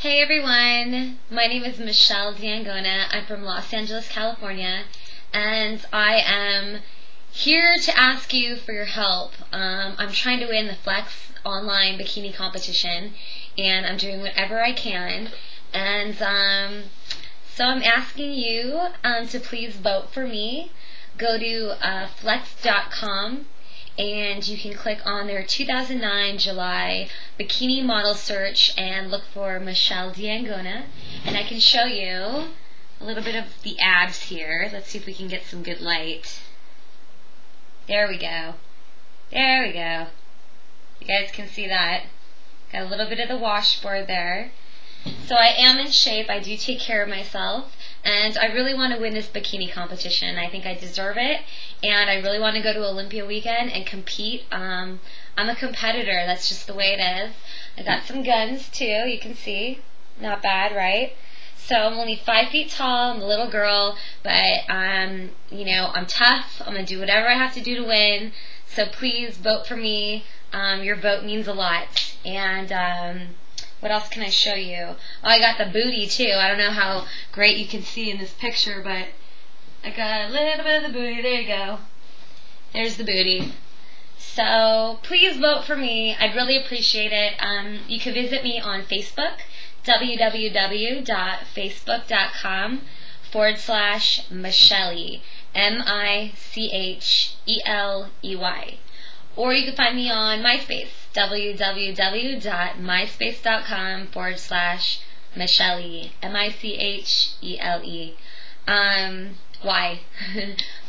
Hey everyone, my name is Michele D'Angona. I'm from Los Angeles, California, and I am here to ask you for your help. I'm trying to win the Flex Online Bikini Competition, and I'm doing whatever I can, and so I'm asking you to please vote for me. Go to flex.com, and you can click on their 2009 July bikini model search and look for Michele D'Angona, and I can show you a little bit of the abs here. Let's see if we can get some good light. There we go. There we go. You guys can see that. Got a little bit of the washboard there. So I am in shape. I do take care of myself, and I really want to win this bikini competition. I think I deserve it, and I really want to go to Olympia weekend and compete. I'm a competitor. That's just the way it is. I got some guns too, you can see. Not bad, right? So I'm only 5 feet tall. I'm a little girl, but you know, I'm tough. I'm gonna do whatever I have to do to win. So please vote for me. Your vote means a lot. And what else can I show you? Oh, I got the booty too. I don't know how great you can see in this picture, but I got a little bit of the booty. There you go. There's the booty. So please vote for me. I'd really appreciate it. You can visit me on Facebook, www.facebook.com/Michele, M-I-C-H-E-L-E-Y. Or you can find me on MySpace, www.myspace.com/Michele, M-I-C-H-E-L-E, Y,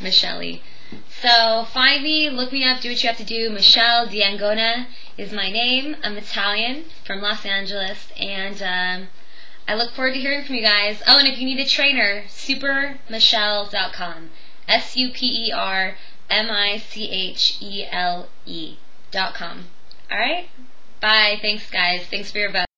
Michele. So find me, look me up, do what you have to do. Michele D'Angona is my name. I'm Italian from Los Angeles, and I look forward to hearing from you guys. Oh, and if you need a trainer, supermichelle.com, supermichelle.com. All right? Bye. Thanks, guys. Thanks for your vote.